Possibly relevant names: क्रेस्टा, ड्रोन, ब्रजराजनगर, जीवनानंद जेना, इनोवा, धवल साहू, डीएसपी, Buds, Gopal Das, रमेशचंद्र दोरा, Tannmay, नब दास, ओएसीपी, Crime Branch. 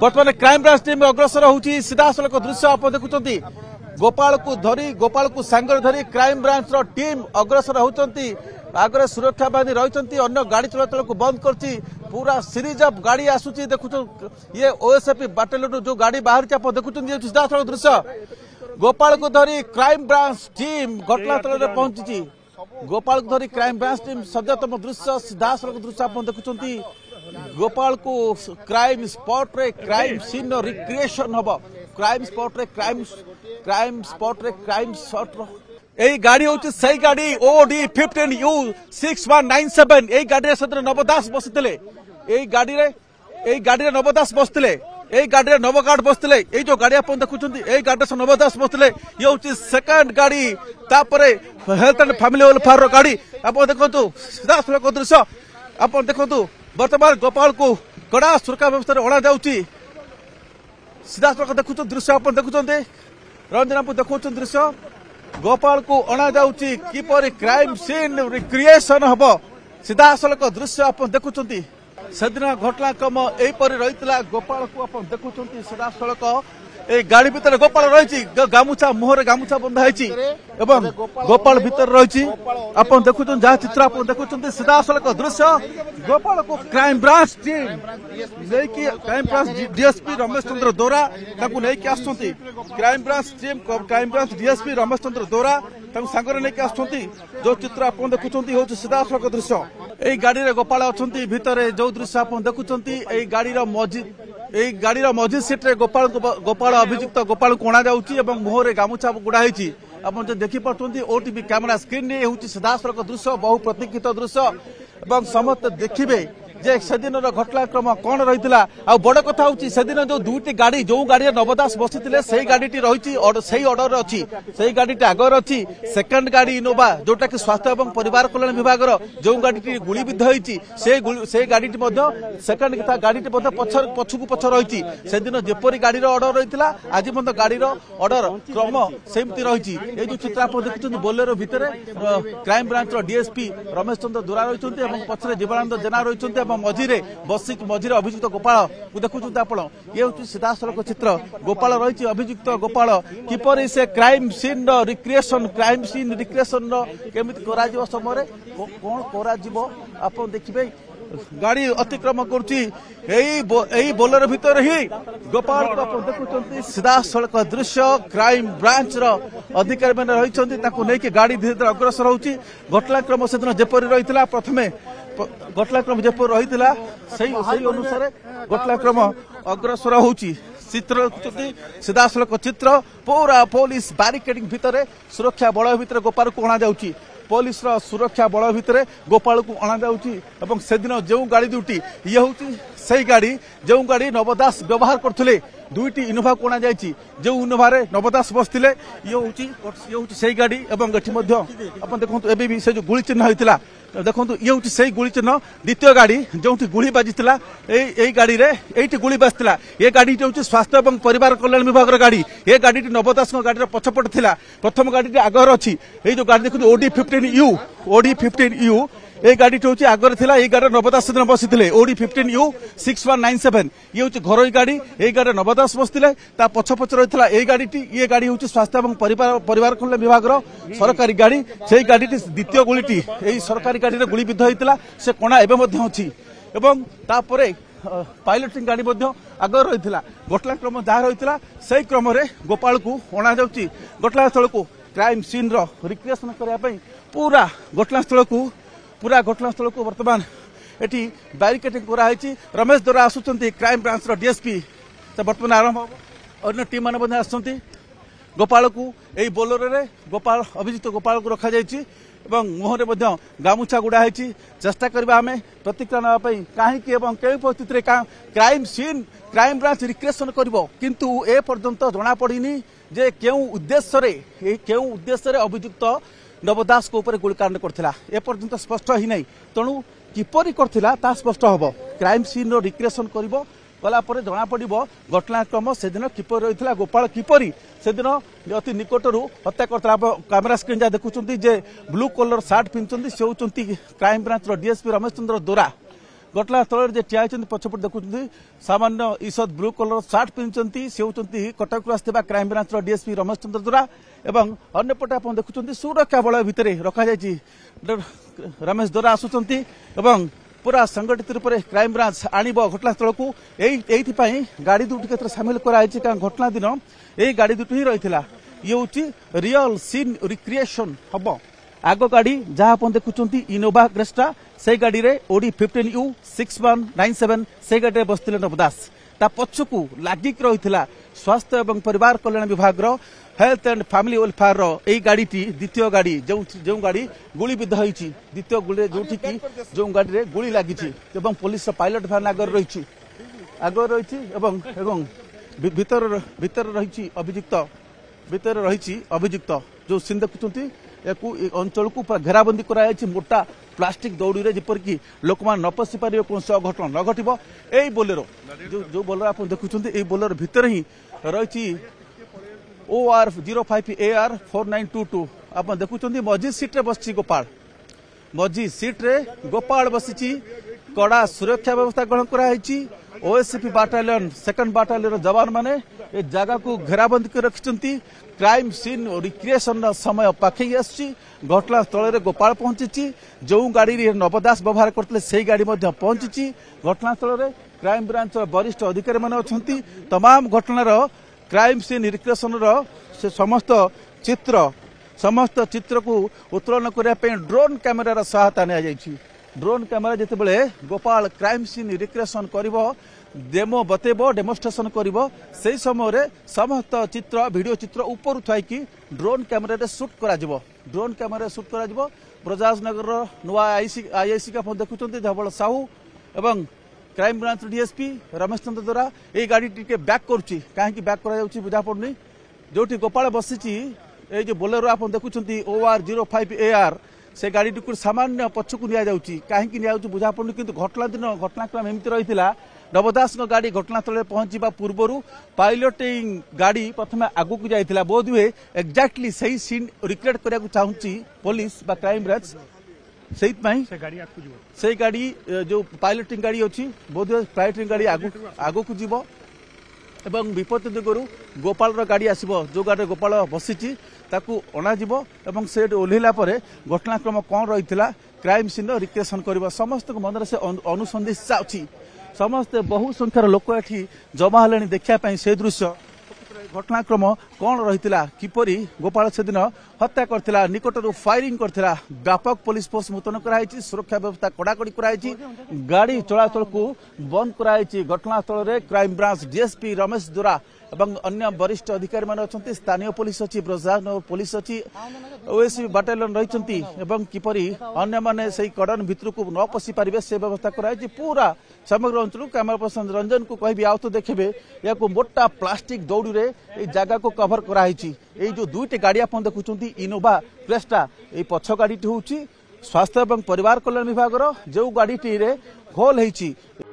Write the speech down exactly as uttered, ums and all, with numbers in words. बर्तमान crime branch team अग्रसर होती सीधासलख दृश्य आप देखुंट गोपाल को धरी गोपाल को सांगर धरी क्राइम ब्रांच रो टीम अग्रसर होती आगे सुरक्षा बाहिनी रही गाड़ी चलाचल को बंद कर पूरा सीरीज अफ गाड़ी आसूच देखुं ये ओएसीपी बाटालियन जो गाड़ी बाहर आप देखुं सीधासल दृश्य गोपाल को धरी क्राइम ब्रांच टीम घटनास्थल में पहुंची गोपाल को धरी क्राइम ब्रांच टीम सद्यतम दृश्य सीधासल दृश्य आप देखुं गोपाल को क्राइम स्पॉट रे क्राइम सीन रिक्रिएशन हम क्राइम स्पॉट रे क्राइम क्राइम स्पॉट रे क्राइम शॉट यही गाड़ी हूँ सही गाड़ी O D fifteen U six one nine seven यही गाड़ी से नब दास बसते यही गाड़ी यही गाड़ी नब दास बसते यही गाड़ी नव गार्ड बसते ये जो गाड़ी आप देखुं यही गाड़ी से नब दास बसते ये हूँ सेकेंड गाड़ी तापर हेल्थ एंड फैमिली वेलफेयर रो गाड़ी आप देखो सीधासलख दृश्य आप देखो बर्तमान गोपाल को कड़ा सुरक्षा व्यवस्था अणा जाऊँगी सीधासलख देखुं दृश्य आप देखुं रंजना देखा दृश्य गोपाल को अणा जाऊँगी किपर क्राइम सीन रिक्रिएशन हम सीधासलख दृश्य आप देखुं से दिन घटनाक्रम यहीपरी रही गोपाल को आप देखुं सीधासलख ए गाड़ी भीतर गोपाल रही गामुछा मुहर गामुछा बंधाई एवं गोपाल भीतर रही आप देखुं जहाँ चित्र आप देखुं सीधासलख दृश्य गोपाल को क्राइम ब्रांच टीम लेकिन crime branch डीएसपी रमेशचंद्र दोरा लेकिन आस crime branch team crime branch डीएसपी रमेशचंद्र दोरा सांगरे लेकिन आस जो चित्र आप देखुं हूँ सीधासलख दृश्य यही गाड़ी गोपाल अच्छा भितर जो दृश्य आप देखुं गाड़ी मस्जिद यही गाड़ी मझी सीट्रे गोपाल गोपाल अभियुक्त गोपाल को अणा जाऊँगी और मुहर गामुछा गुड़ाई आप देखी पार्टी ओटीवी कैमरा स्क्रीन में हूँ सीधासलख दृश्य बहु प्रतीक्षित दृश्य और समस्त देखिए जे से दिन घटनाक्रम कौन रही आ बड़ कथा हूँ से दिन जो दुईटी गाड़ी जो गाड़ी नब दास बसते से गाड़ीटी रही से अर्डर अच्छी से गाड़ीटी आगर अच्छी सेकेंड गाड़ी इनोवा जोटा कि स्वास्थ्य और परिवार कल्याण विभाग जो गाड़ीटी गुड़बिध होती से गाड़ीटी सेकेंड गाड़ीटी पछकू पछ रही से दिन जेपरी गाड़ी अर्डर रही आज मत गाड़ी अर्डर क्रम सेमती रही जो चित्र आप देखुं बोलेरो भितर crime branch डीएसपी रमेशचंद्र दोरा रही पछे जीवनानंद जेना रही मझीरे बसिक मझीरे अभियुक्त गोपाल को देखुं आप ये हूँ सीधासलख चित्र गोपाल रही अभियुक्त गोपाल किपर से crime scene recreation crime scene recreation केमी समय कौन कर देखिए गाड़ी अतिक्रम करोलेरो भीतर ही गोपाल को आप देखुं सीधासलख दृश्य क्राइम ब्रांच अधिकारी मैंने रही गाड़ी धीरे धीरे अग्रसर होती घटनाक्रम से दिन जेपरी रही प्रथमे घटनाक्रम जयपुर रही अनुसार घटनाक्रम अग्रसर होती चित्र सीधासलख चित्र पूरा पुलिस बारिकेडिंग भितर सुरक्षा बल भितर गोपाल को अणा जाऊँगी पुलिस सुरक्षा बल भितर गोपाल को अणा जाऊँगी से दिन जो गाड़ी दुईटी ये हूँ से गाड़ी जो गाड़ी नब दास व्यवहार करते दुईटी इनोभा को अणा जाइए जो इनोभार नब दास बसते ये हूँ ये हूँ से गाड़ी और ये आप देखो एवं से जो गुली चिन्ह होता देखो ये हूँ से गुली चिन्ह द्वितीय गाड़ी जो गुली बाजिता गाड़ी में ये गुली बाजिता ये गाड़ी हूँ स्वास्थ्य और परिवार कल्याण विभाग गाड़ी ये गाड़ी नब दास गाड़ी पछपट था प्रथम गाड़ी आगर अच्छी ये जो गाड़ी देखो O D fifteen U O D fifteen U ये गाड़ी हूँ आगे था ये गाड़ी नब दास दिन बसते O D fifteen U six one nine seven ये हूँ घर गाड़ी ये गाड़ी नब दास बसते पछ पछ रही ये गाड़ी ये गाड़ी हूँ स्वास्थ्य और परिवार कल्याण विभाग सरकारी गाड़ी से गाड़ी द्वितीय गुलीटी ये सरकारी गाड़ी में गुली बिध होता से कणा एवं अच्छी एवं तापर पायलटिंग गाड़ी आगे रही घटनाक्रम जहाँ रही से क्रम गोपाल को अणा जाऊँगी घटनास्थल को क्राइम सीन रिक्रिएशन करने पूरा घटनास्थल को पूरा घटनास्थल को बर्तमान एटी बैरिकेडिंग कराई रमेश दोरा आसुंट क्राइम ब्रांच डीएसपी बर्तमान आरंभ हम अन्य टीम मैंने आस गोपाल को यही बोलेरो गोपाल अभियुक्त गोपाल को रखा एवं मुहर में गामुछा गुड़ाई चेस्टा करवा आम प्रतिक्रिया नाप कहीं कई परिस्थिति crime scene crime branch recreation किंतु ए पर्यंत जना पड़नी जे क्यों उद्देश्य क्यों उद्देश्य अभियुक्त नब दास को ऊपर गोलीकांड करथिला एपर्यंत स्पष्ट ही नहीं तेणु किपरि करथिला ता स्पष्ट हम क्राइम सीन रो रिक्रिएशन करिवो गलापर जना पड़िवो घटनाक्रम से दिन किपर रहिथिला गोपाल किपरि से दिन अति निकटरू हत्या करथिला कैमरा स्क्रीन जा देखुचंती जे ब्लू कलर शर्ट पिनचंती से होचंती क्राइम ब्रांच रो डीएसपी रमेशचंद्र दोरा घटना स्थल ठिया होती पछपट देखुं सामान्य ईषद ब्लू कलर सार्ट पिंधि से होती कटक आसता क्राइम ब्रांच डीएसपी रमेशचंद्र दोरा एवं अन्यपटे आप देखुं सुरक्षा बल भितर रखा रमेश दोरा आसुंच पूरा संगठित रूप से क्राइम ब्रांच आणव घटनास्थल को गाड़ी दुटी क्षेत्र सामिल कराई कारण घटना दिन यही गाड़ी दुटी ही रही ये हूँ रियल सीन रिक्रिएसन हम आग गाड़ी जहां आप देखुं इनोवा ग्रेस्टा से गाड़ी में O D fifteen U six one nine seven से गाड़ी में बसते नब दास पछक लगिक रही स्वास्थ्य और परिवार कल्याण विभाग हेल्थ एंड फैमिली वेलफेयर यही गाड़ी द्वितीय गाड़ी जो जो गाड़ी गुलीबिध हो द्वितीय गुली जो जो गाड़ी में गुली लगी पुलिस पायलट भैन आगे रही आगे रही भीतर भीतर रही अभियुक्त भीतर रही अभियुक्त जो सीन देखुं अंचल को पूरा घेराबंदी कराई मोटा प्लास्टिक दौड़ी में जपरिक लोक न पशि पारे कौन अघटन न घटव यही बोलेरो जो जो बोलेरो आप देखुं बोलेरो भीतर ही रही O R zero five A R four nine two two आप देखुं मझी सीट्रे बसि गोपाल मझी सीट्रे गोपाल बसि कड़ा सुरक्षा व्यवस्था ग्रहण कराई ओएसीपी बाटालियन सेकंड बाटालियन जवान माने ए जगह को घेराबंदी कर रखिंट क्राइम सीन रिक्रिएसन समय पाखे आसी घटनास्थल गोपाल पहुंची जो गाड़ी नब दास व्यवहार करते से गाड़ी पहुंची घटनास्थल क्राइम ब्रांच वरिष्ठ अधिकारी मान अच्छा तमाम घटनार क्राइम सीन रिक्रिएसन से समस्त चित्र समस्त चित्र को उत्तोलन करने ड्रोन कैमेरार सहायता नि जाएगी ड्रोन कैमेरा जितेबले गोपाल क्राइम सीन रिक्रिएसन करिवो डेमो बतेबो डेमोस्ट्रेशन करिवो सेही समय समस्त चित्र वीडियो चित्र ऊपर थी ड्रोन कैमेरा रे शूट करा जबो ड्रोन कैमेरा शूट करा जबो ब्रजराजनगर नुआ आईसी आईआईसी का फोन देखुं धवल साहू एवं क्राइम ब्रांच डीएसपी रमेशचंद्र दोरा यही गाड़ी टी बैक करुच्ची कहीं बैक कर बुझा पड़नी जो गोपाल बसि जो बोलेरो आप देखुं O R zero five A R से गाड़ी टी सामान्य पक्ष को नि कहीं बुझा पड़े कि घटना दिन घटनाक्रम एमती रही नब दास गाड़ी घटनास्थल पहुंचा पूर्व पायलट गाड़ी प्रथम आगू को जाता बोध हुए एक्जाक्टली सही सीन रिक्रिएट करने चाहूँगी पुलिस बा क्राइम ब्रांच से गाड़ी, गाड़ी जो पायलट गाड़ी अच्छी बोध हुए पायलट गाड़ी आगू को जीव एवं विपत्ति दिगुरु गोपाल गाड़ी आसो जो गाड़ी गोपाल बसि अणाजी और से ओह्लैला घटनाक्रम कौन रही क्राइम सीन रिक्रिएसन कर समस्त मन से अनुसंधित्सा अच्छी समस्ते बहु संख्यार लोक एटी जमा है देखापी से दृश्य घटनाक्रम कौन रही किपरी गोपाल से दिन हत्या करथिला निकटर फायरिंग करथिला व्यापक पुलिस फोर्स मुतयन कराई सुरक्षा व्यवस्था कड़ाकड़ी कराई गाड़ी चलाचल को बंद कराई घटनास्थल में क्राइम ब्रांच डीएसपी रमेश दोरा एवं अन्य वरिष्ठ अधिकारी मान अच्छा स्थानीय पुलिस अच्छी ब्रजराजनगर पुलिस अच्छी ओएसीपी बटालियन रही किपरी अन्य माने से कड़न भितर को न पशि पारे से व्यवस्था कराई पूरा समग्र अंचल कैमरा पर्सन रंजन को कह आउ तो देखे या मोटा प्लास्टिक दौड़ी में जगह को कभर कराई जो दुईटे गाड़ी आप देखुं इनोवा क्रेस्टा ये पक्ष गाड़ी हूँ स्वास्थ्य और परिवार कल्याण विभाग जो गाड़ी होल होती।